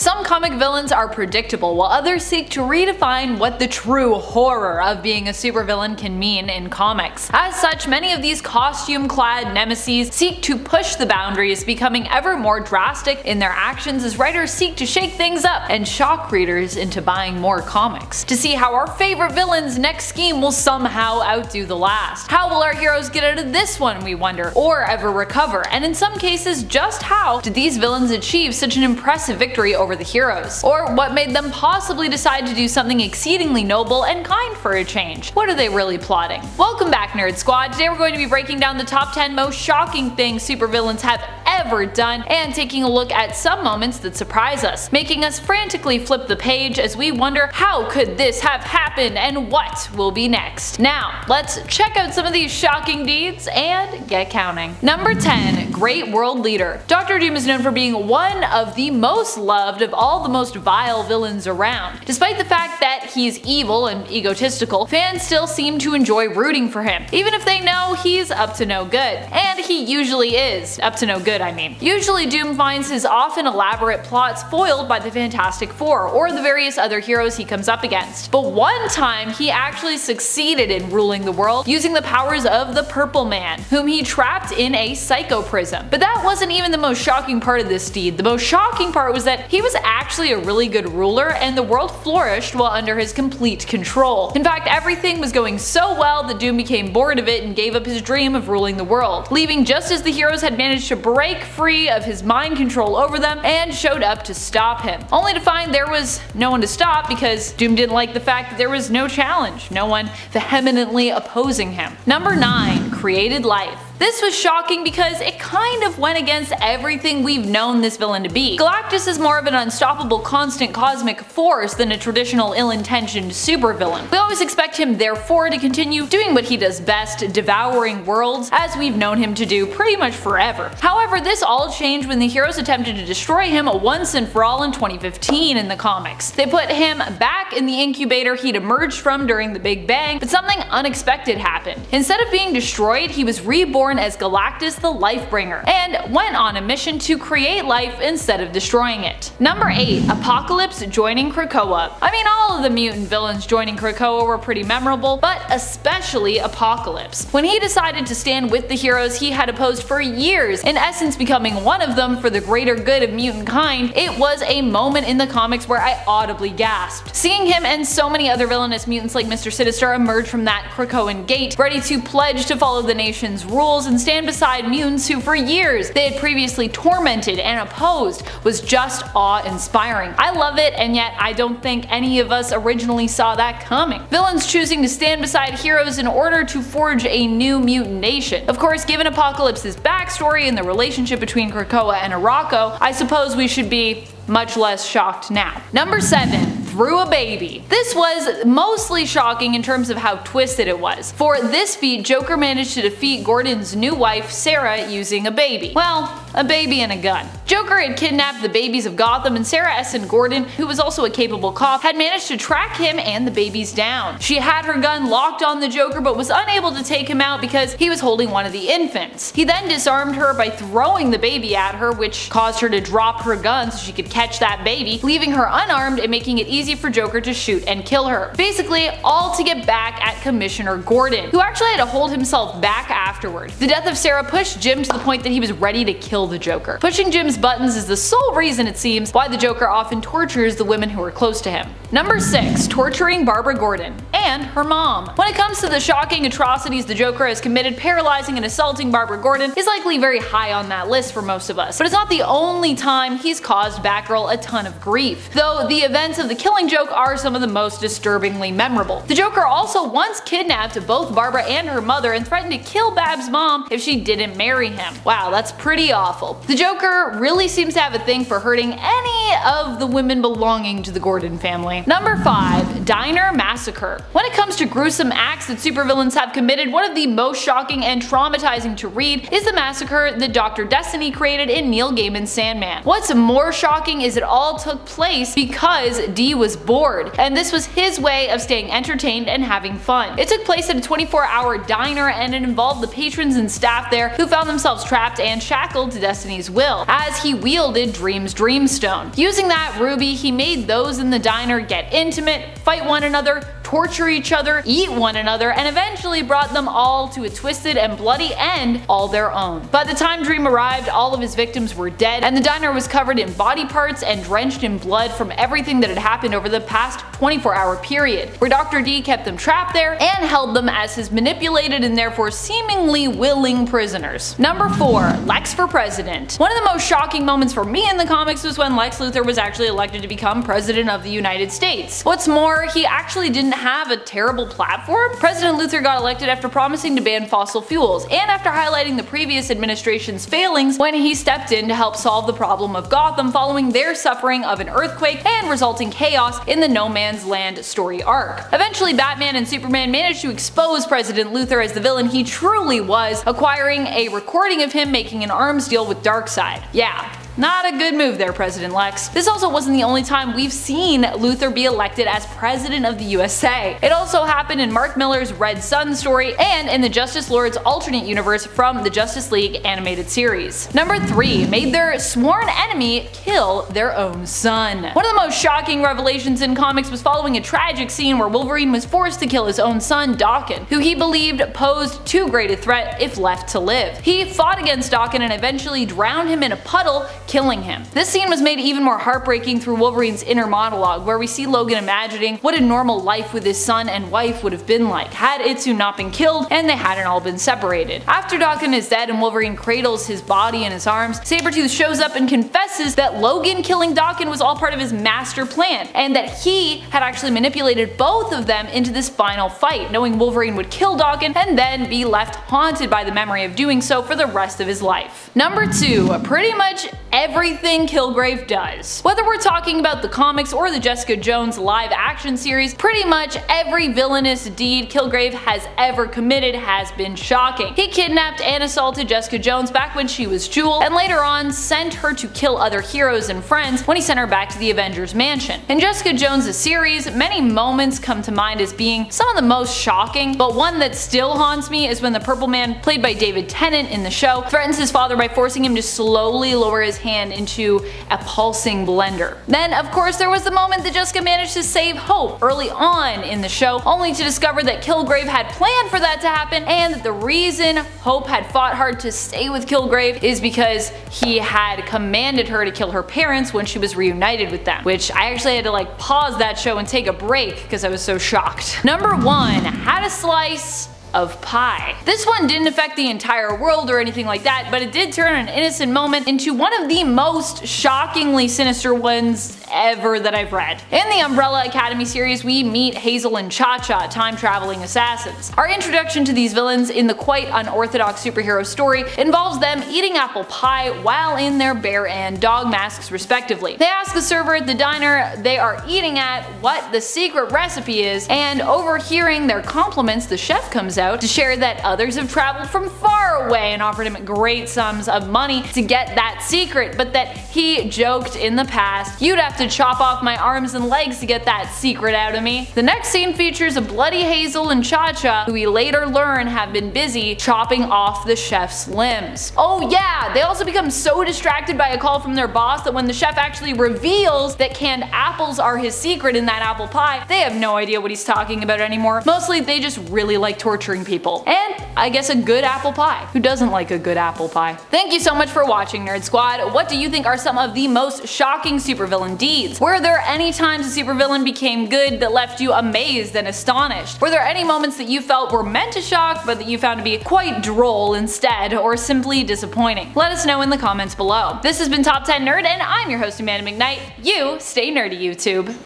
Some comic villains are predictable, while others seek to redefine what the true horror of being a supervillain can mean in comics. As such, many of these costume-clad nemeses seek to push the boundaries, becoming ever more drastic in their actions as writers seek to shake things up and shock readers into buying more comics. To see how our favorite villain's next scheme will somehow outdo the last. How will our heroes get out of this one, we wonder, or ever recover? And in some cases, just how did these villains achieve such an impressive victory over the heroes? Or what made them possibly decide to do something exceedingly noble and kind for a change? What are they really plotting? Welcome back, Nerd Squad! Today we're going to be breaking down the top 10 most shocking things supervillains have ever done, and taking a look at some moments that surprise us, making us frantically flip the page as we wonder how could this have happened and what will be next. Now, let's check out some of these shocking deeds and get counting. Number 10. Great World Leader. Dr. Doom is known for being one of the most loved of all the most vile villains around. Despite the fact that he's evil and egotistical, fans still seem to enjoy rooting for him, even if they know he's up to no good. And he usually is. Up to no good, I mean. Usually Doom finds his often elaborate plots foiled by the Fantastic Four or the various other heroes he comes up against. But one time he actually succeeded in ruling the world using the powers of the Purple Man, whom he trapped in a psycho-prism. But that wasn't even the most shocking part of this deed. The most shocking part was that he was actually a really good ruler, and the world flourished while under his complete control. In fact, everything was going so well that Doom became bored of it and gave up his dream of ruling the world, leaving just as the heroes had managed to break free of his mind control over them and showed up to stop him, only to find there was no one to stop because Doom didn't like the fact that there was no challenge, no one vehemently opposing him. Number 9. Created Life. This was shocking because it kind of went against everything we've known this villain to be. Galactus is more of an unstoppable constant cosmic force than a traditional ill-intentioned supervillain. We always expect him therefore to continue doing what he does best, devouring worlds, as we've known him to do pretty much forever. However, this all changed when the heroes attempted to destroy him once and for all in 2015 in the comics. They put him back in the incubator he'd emerged from during the Big Bang, but something unexpected happened. Instead of being destroyed, he was reborn as Galactus the Lifebringer, and went on a mission to create life instead of destroying it. Number 8. Apocalypse joining Krakoa. I mean, all of the mutant villains joining Krakoa were pretty memorable, but especially Apocalypse. When he decided to stand with the heroes he had opposed for years, in essence becoming one of them for the greater good of mutant kind, it was a moment in the comics where I audibly gasped. Seeing him and so many other villainous mutants like Mr. Sinister emerge from that Krakoan gate, ready to pledge to follow the nation's rules and stand beside mutants who for years they had previously tormented and opposed, was just awe-inspiring. I love it, and yet I don't think any of us originally saw that coming. Villains choosing to stand beside heroes in order to forge a new mutant nation. Of course, given Apocalypse's backstory and the relationship between Krakoa and Arakko, I suppose we should be much less shocked now. Number 7. Through a baby. This was mostly shocking in terms of how twisted it was. For this feat, Joker managed to defeat Gordon's new wife, Sarah, using a baby. Well, a baby and a gun. Joker had kidnapped the babies of Gotham, and Sarah Essen Gordon, who was also a capable cop, had managed to track him and the babies down. She had her gun locked on the Joker but was unable to take him out because he was holding one of the infants. He then disarmed her by throwing the baby at her, which caused her to drop her gun so she could catch that baby, leaving her unarmed and making it easy for Joker to shoot and kill her. Basically, all to get back at Commissioner Gordon, who actually had to hold himself back afterward. The death of Sarah pushed Jim to the point that he was ready to kill the Joker. Pushing Jim's buttons is the sole reason, it seems, why the Joker often tortures the women who are close to him. Number 6. Torturing Barbara Gordon. And her mom. When it comes to the shocking atrocities the Joker has committed, paralyzing and assaulting Barbara Gordon is likely very high on that list for most of us. But it's not the only time he's caused Batgirl a ton of grief, though the events of the Killing Joke are some of the most disturbingly memorable. The Joker also once kidnapped both Barbara and her mother and threatened to kill Bab's mom if she didn't marry him. Wow, that's pretty awful. The Joker really seems to have a thing for hurting any of the women belonging to the Gordon family. Number 5. Diner Massacre. When it comes to gruesome acts that supervillains have committed, one of the most shocking and traumatizing to read is the massacre that Dr. Destiny created in Neil Gaiman's Sandman. What's more shocking is it all took place because Dee was bored, and this was his way of staying entertained and having fun. It took place at a 24-hour diner, and it involved the patrons and staff there who found themselves trapped and shackled to Destiny's will, as he wielded Dream's Dreamstone. Using that ruby, he made those in the diner get intimate, fight one another, torture each other, eat one another, and eventually brought them all to a twisted and bloody end all their own. By the time Dream arrived, all of his victims were dead, and the diner was covered in body parts and drenched in blood from everything that had happened over the past 24-hour period, where Dr. Dee kept them trapped there and held them as his manipulated and therefore seemingly willing prisoners. Number 4. Lex for President. One of the most shocking moments for me in the comics was when Lex Luthor was actually elected to become President of the United States. What's more, he actually didn't have a terrible platform. President Luthor got elected after promising to ban fossil fuels, and after highlighting the previous administration's failings when he stepped in to help solve the problem of Gotham following their suffering of an earthquake and resulting chaos in the No Man's Land story arc. Eventually, Batman and Superman managed to expose President Luthor as the villain he truly was, acquiring a recording of him making an arms deal with Darkseid. Yeah. Not a good move there, President Lex. This also wasn't the only time we've seen Luthor be elected as President of the USA. It also happened in Mark Miller's Red Sun story and in the Justice Lords alternate universe from the Justice League animated series. Number 3. Made their sworn enemy kill their own son. One of the most shocking revelations in comics was following a tragic scene where Wolverine was forced to kill his own son, Daken, who he believed posed too great a threat if left to live. He fought against Daken and eventually drowned him in a puddle, killing him. This scene was made even more heartbreaking through Wolverine's inner monologue, where we see Logan imagining what a normal life with his son and wife would have been like had Itsu not been killed and they hadn't all been separated. After Daken is dead and Wolverine cradles his body in his arms, Sabretooth shows up and confesses that Logan killing Daken was all part of his master plan, and that he had actually manipulated both of them into this final fight, knowing Wolverine would kill Daken and then be left haunted by the memory of doing so for the rest of his life. Number 2. Pretty much everything Kilgrave does. Whether we're talking about the comics or the Jessica Jones live action series, pretty much every villainous deed Kilgrave has ever committed has been shocking. He kidnapped and assaulted Jessica Jones back when she was Jewel, and later on sent her to kill other heroes and friends when he sent her back to the Avengers Mansion. In Jessica Jones' series, many moments come to mind as being some of the most shocking, but one that still haunts me is when the Purple Man, played by David Tennant in the show, threatens his father by forcing him to slowly lower his hand into a pulsing blender. Then, of course, there was the moment that Jessica managed to save Hope early on in the show, only to discover that Kilgrave had planned for that to happen, and that the reason Hope had fought hard to stay with Kilgrave is because he had commanded her to kill her parents when she was reunited with them, which I actually had to like pause that show and take a break because I was so shocked. Number 1. Had a slice of pie. This one didn't affect the entire world or anything like that, but it did turn an innocent moment into one of the most shockingly sinister ones ever that I've read. In the Umbrella Academy series, we meet Hazel and Cha-Cha, time-traveling assassins. Our introduction to these villains in the quite unorthodox superhero story involves them eating apple pie while in their bear and dog masks respectively. They ask the server at the diner they are eating at what the secret recipe is, and overhearing their compliments, the chef comes out to share that others have traveled from far away and offered him great sums of money to get that secret, but that he joked in the past, "You'd have to chop off my arms and legs to get that secret out of me." The next scene features a bloody Hazel and Cha-Cha, who we later learn have been busy chopping off the chef's limbs. Oh yeah, they also become so distracted by a call from their boss that when the chef actually reveals that canned apples are his secret in that apple pie, they have no idea what he's talking about anymore. Mostly they just really like torturing people. And I guess a good apple pie. Who doesn't like a good apple pie? Thank you so much for watching, Nerd Squad. What do you think are some of the most shocking supervillain deeds? Were there any times a supervillain became good that left you amazed and astonished? Were there any moments that you felt were meant to shock but that you found to be quite droll instead, or simply disappointing? Let us know in the comments below. This has been Top 10 Nerd, and I'm your host, Amanda McKnight. You stay nerdy, YouTube.